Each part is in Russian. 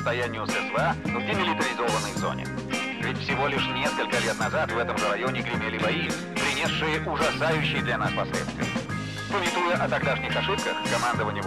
состоянию ССВ в демилитаризованной зоне. Ведь всего лишь несколько лет назад в этом же районе гремели бои, принесшие ужасающие для нас последствия. Памятуя о тогдашних ошибках, командование...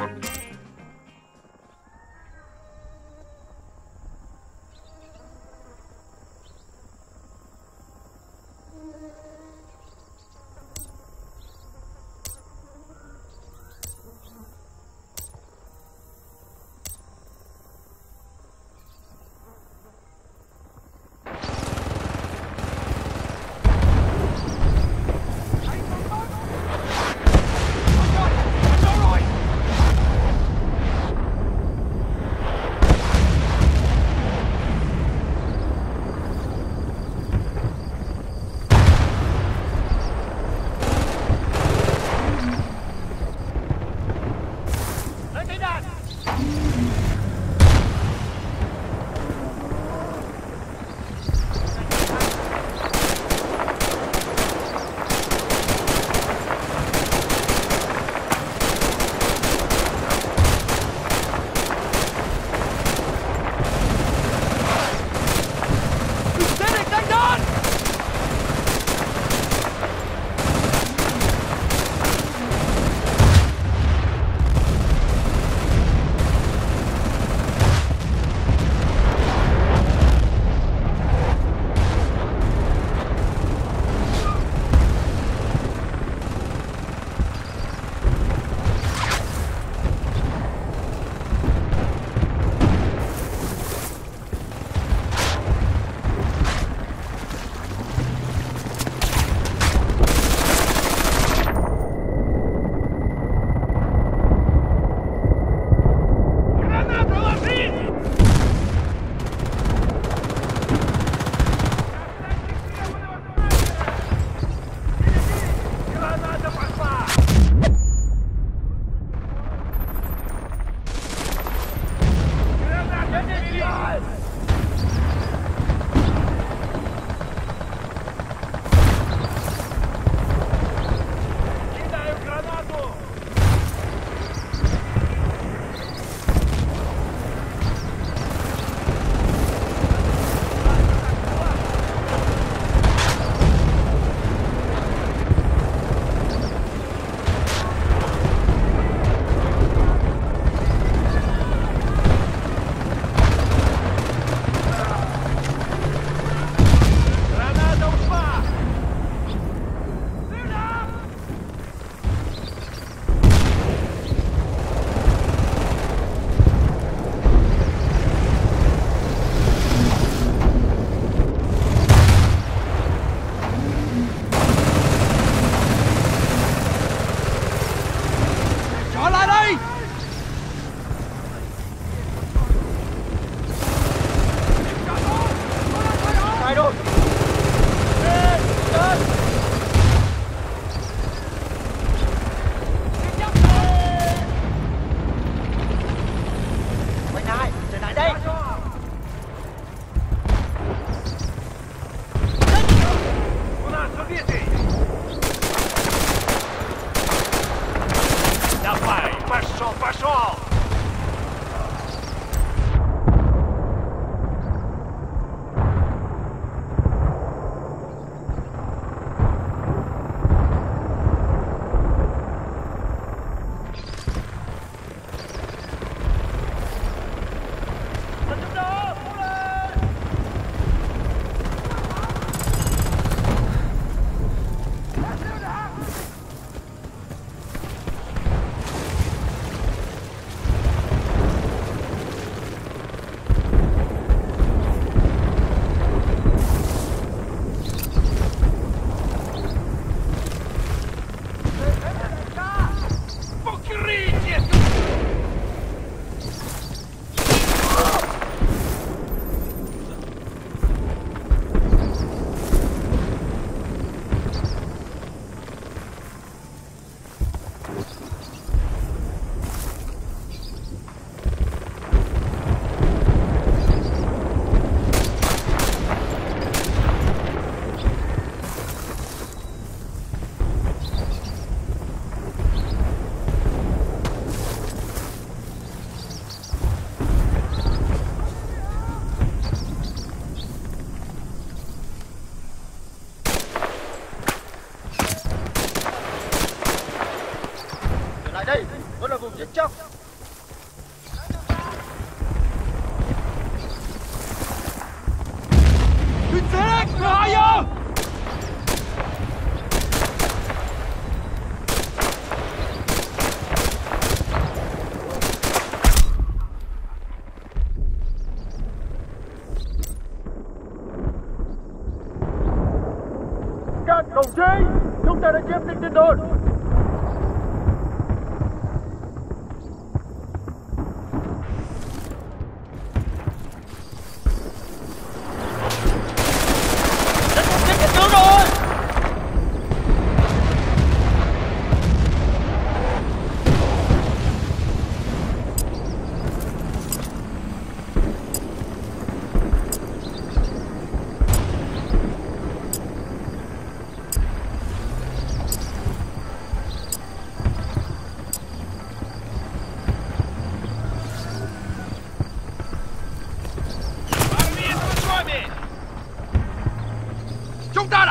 Đồng chí, chúng ta đã chiếm được tin đồn.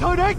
Thôi đi!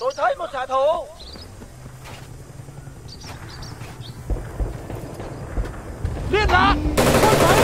Tôi thấy một xạ thủ. Liên lạc. Tôi thấy.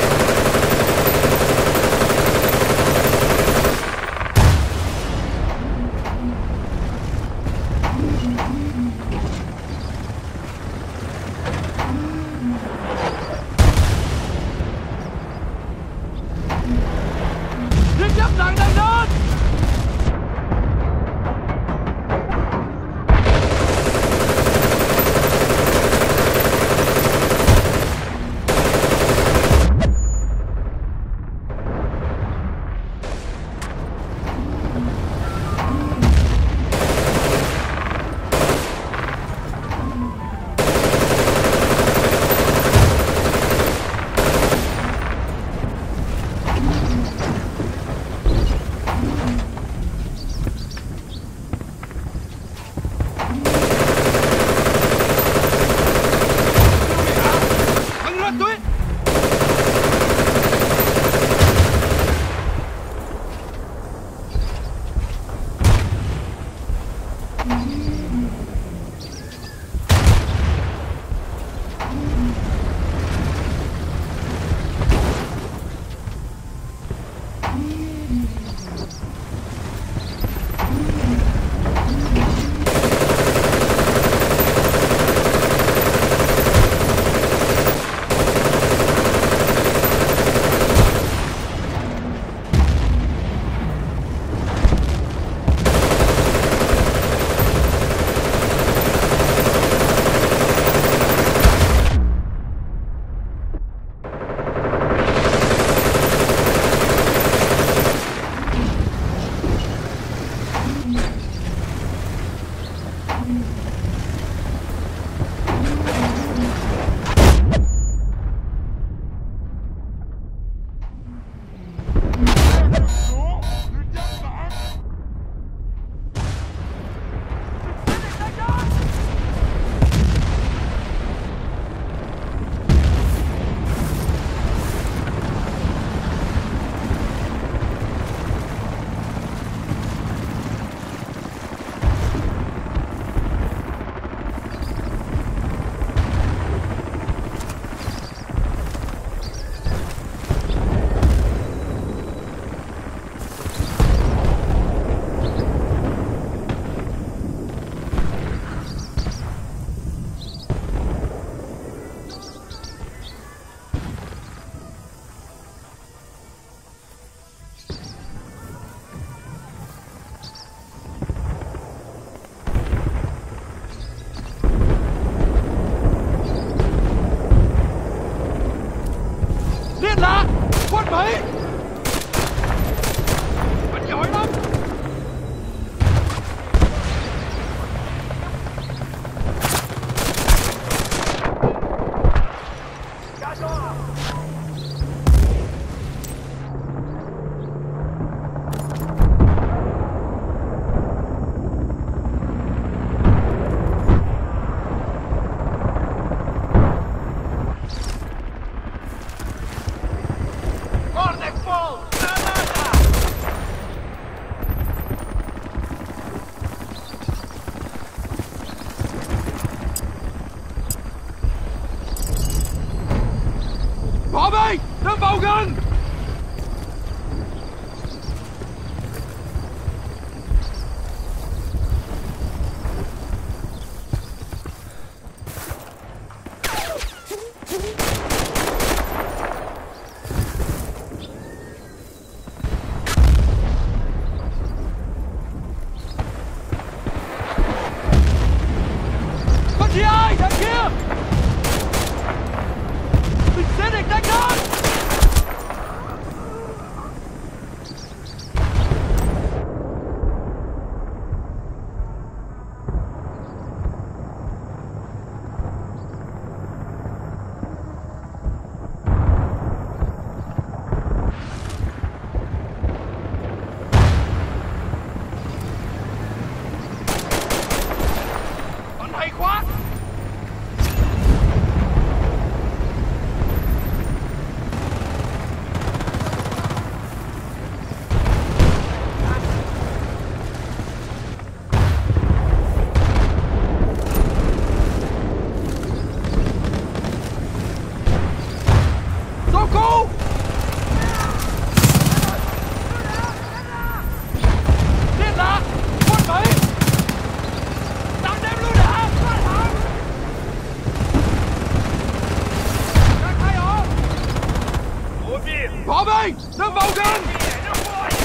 Bombing! They're moving!